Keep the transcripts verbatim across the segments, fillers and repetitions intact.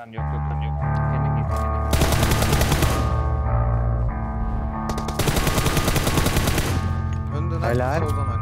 Lan yok yok lan yok. Kendin git kendin. Önden at, soldan at.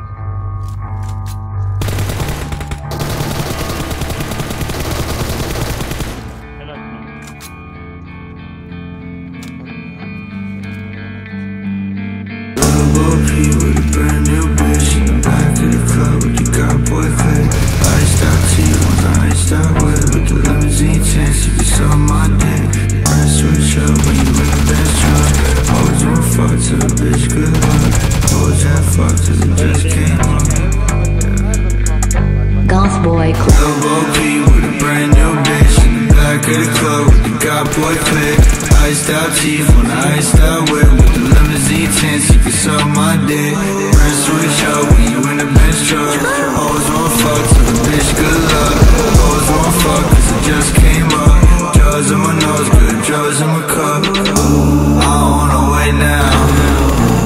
Golf boy club with a brand new bitch in the back of the club with the god boy clip. Iced out teeth on the iced out whip with the limousine tints. You can suck my dick. Ran switch up when you in the bench truck. Always wanna fuck to the bitch good luck. Always wanna fuck 'cause it just came up. Drugs in my nose, good drugs in my cup. I don't wanna wait now,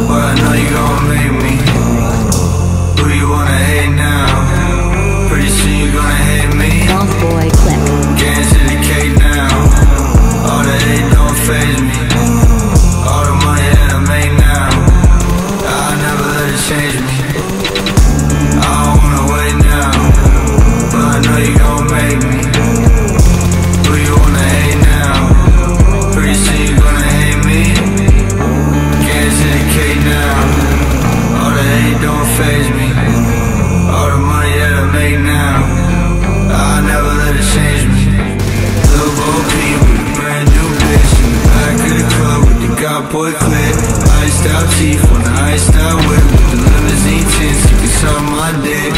but I know you gon' make me. Who you wanna hate now? Pretty soon you gonna hate me. Golf boy clip. Getting to the cake now. All that hate don't faze me. All the money that I make now, I never let it change me. I don't wanna wait now, but I know you gon' make me. Who you wanna hate now? Pretty soon you gonna hate me. Getting to the cake now. All that hate don't faze me. All the money that I make now, I never let it change me. Lil' Bo Peep with a brand new bitch in the back of the club with the god boy clip. Iced out teeth on the iced out whip with the limousine tints. You can suck my dick.